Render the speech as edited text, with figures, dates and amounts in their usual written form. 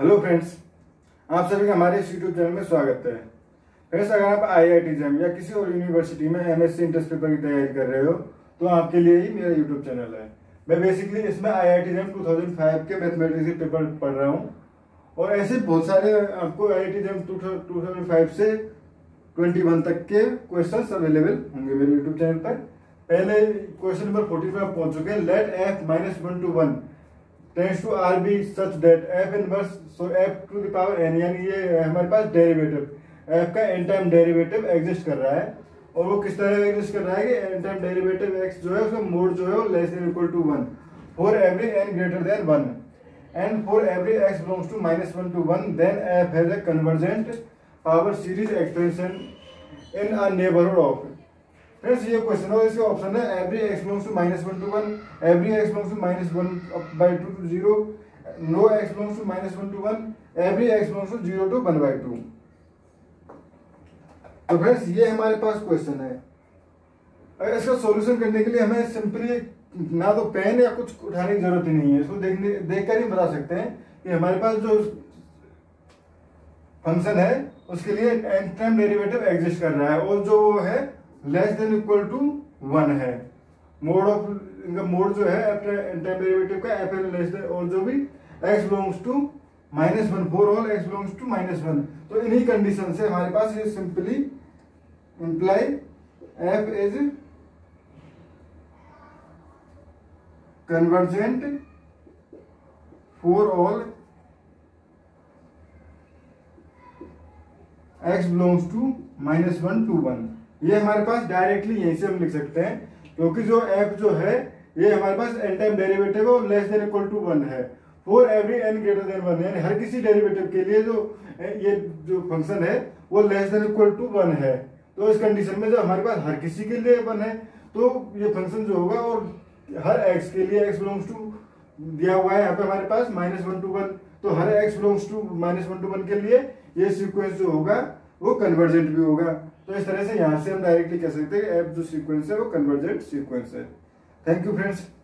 Hello friends, आप सभी का हमारे इस यूट्यूब चैनल में स्वागत है। फ्रेंड्स, अगर आप IIT-JAM या किसी और यूनिवर्सिटी में MSc इंट्रेंस पेपर की तैयारी कर रहे हो तो आपके लिए ही मेरा यूट्यूब चैनल है। मैं बेसिकली इसमें IIT-JAM 2005 के मैथमेटिक्स के पेपर पढ़ रहा हूँ और ऐसे बहुत सारे आपको IIT-JAM 2005 से 21 तक के क्वेश्चन अवेलेबल होंगे मेरे यूट्यूब चैनल पर। पहले क्वेश्चन नंबर 40 पर आप पहुँच चुके हैं। Let f-1 to 1 tends to R B such that F inverse so F to the power N, यानी ये हमारे पास डेरिवेटिव एफ का एन टाइम डेरिवेटिव एग्जिस्ट कर रहा है और वो किस तरह एग्जिस्ट कर रहा है कि एन टाइम डेरिवेटिव एक्स जो है उसका मोड जो है वो less than equal to 1 for every N greater than 1 and for every X belongs to -1 to 1 then F has a convergent power series extension in a neighbourhood of. Friends, ये question और इसके option है every X belongs to -1 to 1, every X belongs to -1/2 to 0, no X belongs to -1 to 1, every X belongs to 0 to 1/2। तो friends, ये हमारे पास question है। अगर इसका सॉल्यूशन करने के लिए हमें सिंपली ना तो पेन या कुछ उठाने की जरूरत ही नहीं है, इसको देखकर ही बता सकते हैं कि हमारे पास जो फंक्शन है उसके लिए एन टाइम डेरिवेटिव एग्जिस्ट कर रहा है और जो है लेस देन इक्वल टू 1 है। मोड ऑफ इनका मोड जो है टाइम डेरिवेटिव का एफ एन लेस देन और जो भी X belongs to -1 for all X belongs to -1। तो इन्हीं कंडीशन से हमारे पास ये simply imply F is convergent for all X belongs to -1 to 1। ये हमारे पास डायरेक्टली यहीं से हम लिख सकते हैं क्योंकि जो एफ जो है ये हमारे पास एन टाइम डेरिवेटिव है और लेस देन इक्वल टू 1 है for every N greater than 1, यानी हर किसी डेरिवेटिव के लिए जो ये जो फंक्शन है वो लेस देन इक्वल टू 1 है। तो इस कंडीशन में जब हमारे पास हर किसी के लिए 1 है तो ये फंक्शन जो होगा और हर एक्स के लिए एक्स बिलोंग्स टू दिया हुआ है यहाँ पे हमारे पास -1 to 1, तो हर एक्स बिलोंग्स टू -1 to 1 के लिए ये सीक्वेंस जो होगा वो कन्वर्जेंट भी होगा। तो इस तरह से यहाँ से हम डायरेक्टली कह सकते हैं कि एफ जो सीक्वेंस है वो कन्वर्जेंट सीक्वेंस है। Thank you friends.